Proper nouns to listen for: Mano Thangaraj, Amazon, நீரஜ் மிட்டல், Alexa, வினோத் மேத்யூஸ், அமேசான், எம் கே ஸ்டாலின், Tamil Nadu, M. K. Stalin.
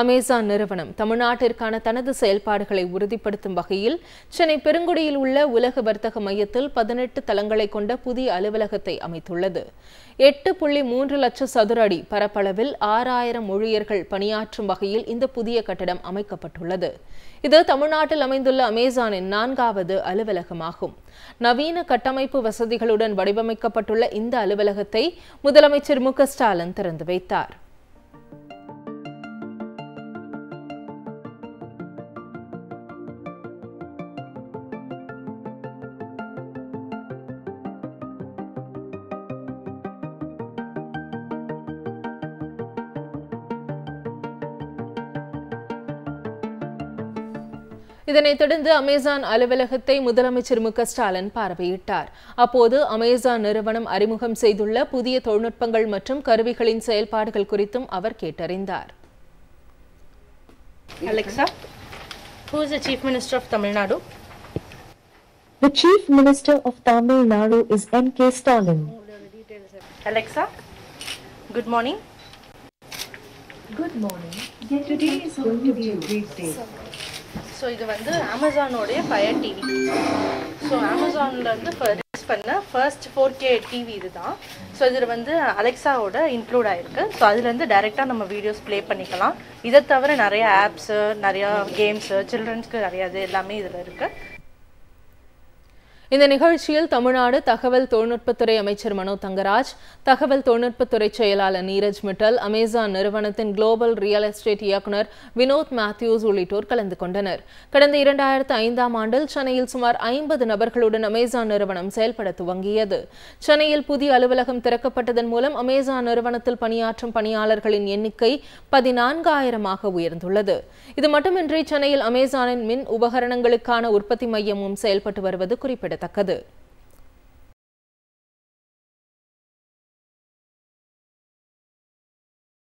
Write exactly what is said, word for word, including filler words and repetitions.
அமேசான் நிறுவனம் தமிழ்நாட்டிற்கான தனது செயல்பாடுகளை உறுதிப்படுத்தும் வகையில் சென்னை பெருங்குடியில் உள்ள உலக வர்த்தக மையத்தில் பதினெட்டு தளங்களை கொண்ட புதிய அலுவலகத்தை அமைத்துள்ளது. எட்டு புள்ளி மூன்று லட்சம் சதுர அடி பரப்பளவில் ஆறாயிரம் ஊழியர்கள் பணியாற்றும் வகையில் இந்த புதிய கட்டடம் அமைக்கப்பட்டுள்ளது. இது தமிழ்நாட்டில் அமைந்துள்ள அமேசானின் நான்காவது அலுவலகமாகும். நவீன கட்டமைப்பு வசதிகளுடன் வடிவமைக்கப்பட்டுள்ள இந்த அலுவலகத்தை முதலமைச்சர் எம் கே ஸ்டாலின் திறந்து வைத்தார். இதனைத் தொடர்ந்து அமேசான் அலுவலகத்தை முதலமைச்சர் எம் கே ஸ்டாலின் பார்வையிட்டார். அப்போது அமேசான் நிறுவனம் அறிமுகம் செய்துள்ள புதிய தொழில்நுட்பங்கள் மற்றும் கருவிகளின் செயல்பாடுகள் குறித்தும் அவர் கேட்டறிந்தார். Alexa, who is the Chief Minister of Tamil Nadu? The Chief Minister of Tamil Nadu is M. K. Stalin. Alexa, good morning. Good morning. Today is going to be a great day. So இது வந்து Amazon உடைய Fire T V. So Amazonல இருந்து first பண்ண first four K T V இதுதான். So இது வந்து Alexa ஓட include ஆயிருக்கு. So அதுல இருந்து டைரக்டா நம்ம வீடியோஸ் ப்ளே பண்ணிக்கலாம். இத தவிர நிறைய ஆப்ஸ், நிறைய கேம்ஸ், சில்ட்ரன்ஸ்க்கு நிறைய இது எல்லாமே இதுல இருக்கு. இந்த நிகழ்ச்சியில் தமிழ்நாடு தகவல் தொழில்நுட்பத்துறை அமைச்சர் மனோ தங்கராஜ், தகவல் தொழில்நுட்பத்துறை செயலாளர் நீரஜ் மிட்டல், அமேசான் நிறுவனத்தின் குளோபல் ரியல் எஸ்டேட் இயக்குநர் வினோத் மேத்யூஸ் உள்ளிட்டோர் கலந்து கொண்டனர். கடந்த இரண்டாயிரத்து ஐந்தாம் ஆண்டில் சென்னையில் சுமார் ஐம்பது நபர்களுடன் அமேசான் நிறுவனம் செயல்பட துவங்கியது. சென்னையில் புதிய அலுவலகம் திறக்கப்பட்டதன் மூலம் அமேசான் நிறுவனத்தில் பணியாற்றும் பணியாளர்களின் எண்ணிக்கை பதினான்காயிரமாக உயர்ந்துள்ளது. இது மட்டுமின்றி சென்னையில் அமேசானின் மின் உபகரணங்களுக்கான உற்பத்தி மையமும் செயல்பட்டு வருவது குறிப்பிடத்தக்கது.